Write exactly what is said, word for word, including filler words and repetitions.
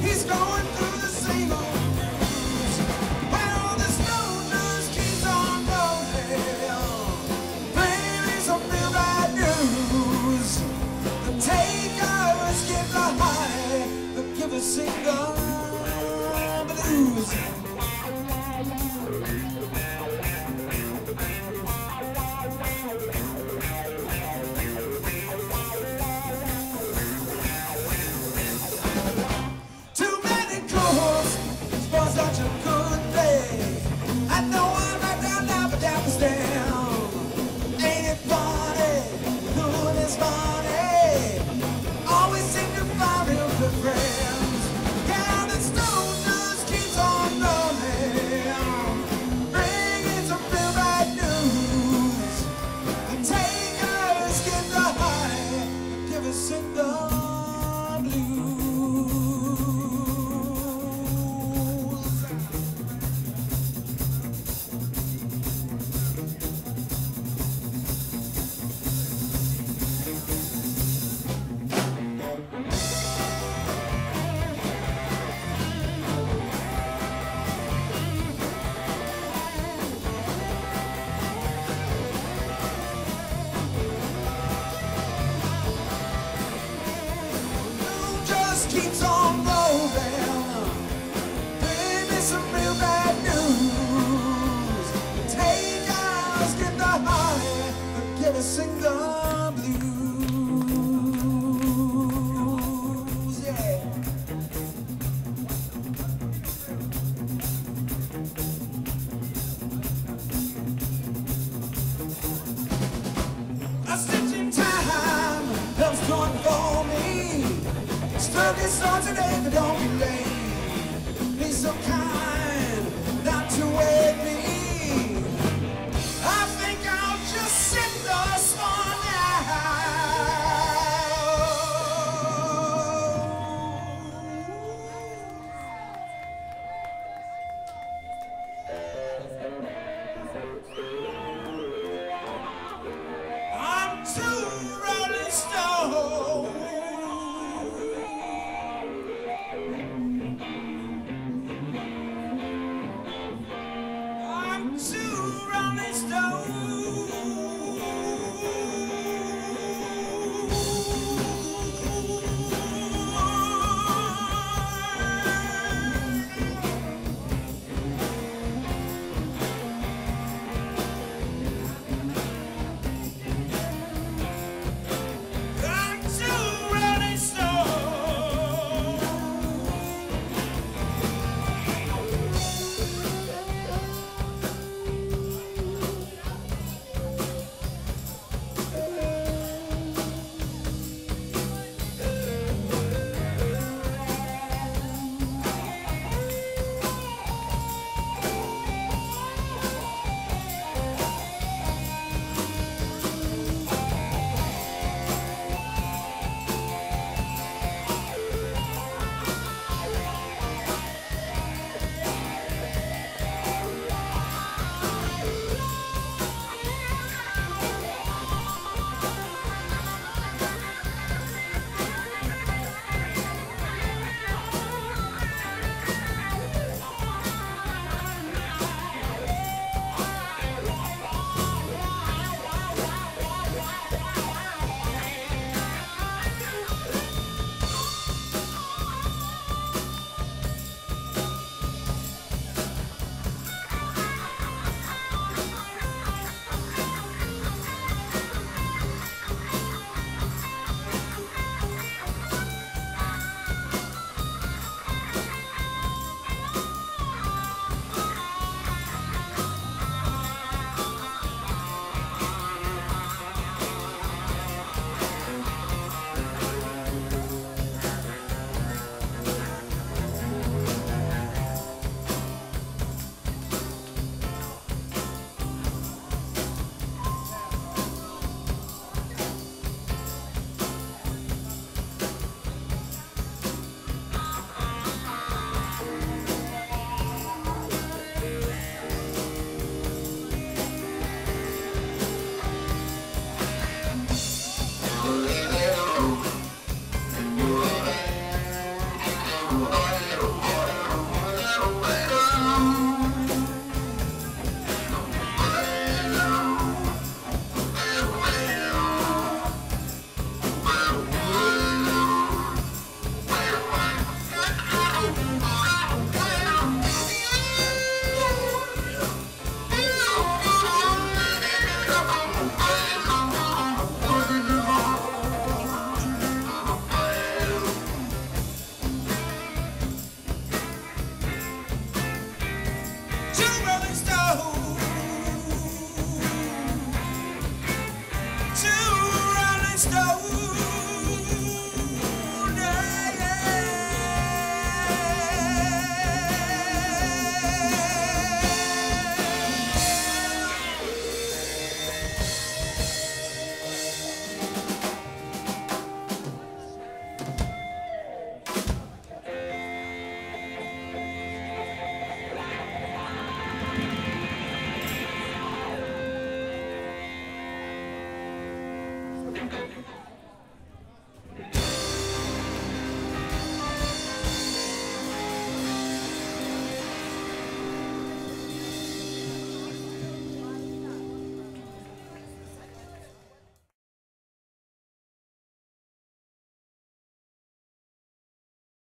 He's going through the same old news. Well, this new news keeps on rolling. Baby's a real bad news. The taker is give the high, the giver sing the blues. Keeps on rolling. Baby, some real bad news. Take us, get the high, but give us sing the blues. Yeah. A stitching time, love's going for me. Stuck in songs today, but don't be late. Be so kind not to wait me. I think I'll just sit thus for now. I'm too rolling stone. Oh!